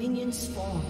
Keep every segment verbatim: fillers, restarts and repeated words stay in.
Minions spawn.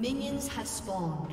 Minions have spawned.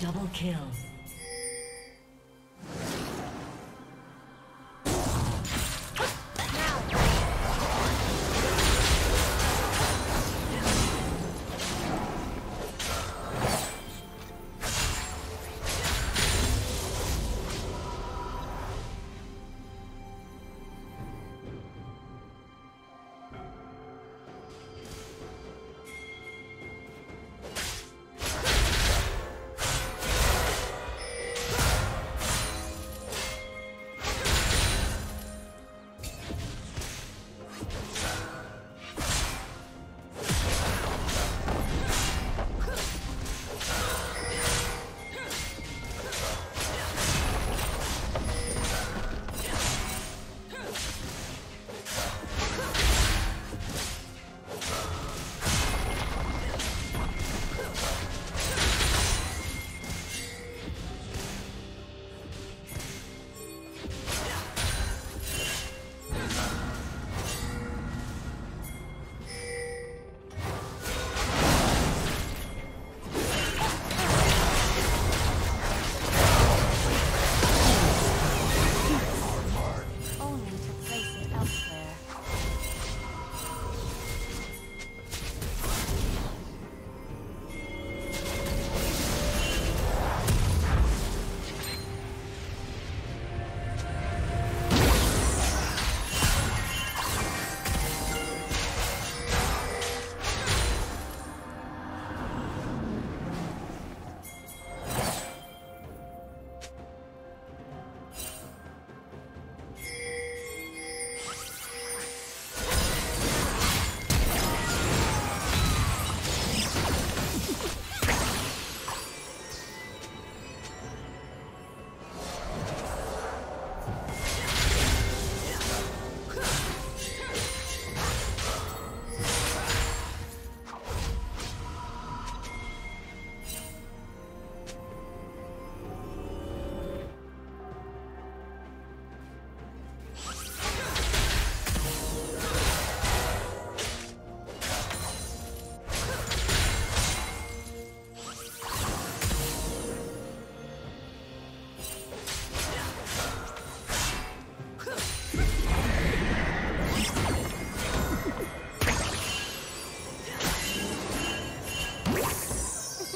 Double kill.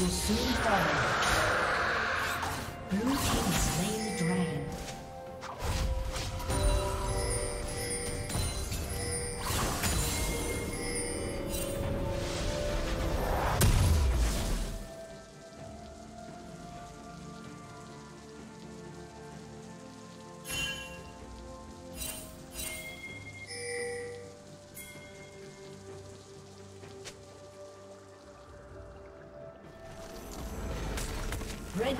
Will soon follow. Blue team slain the dragon. Red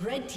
Red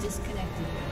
Disconnected.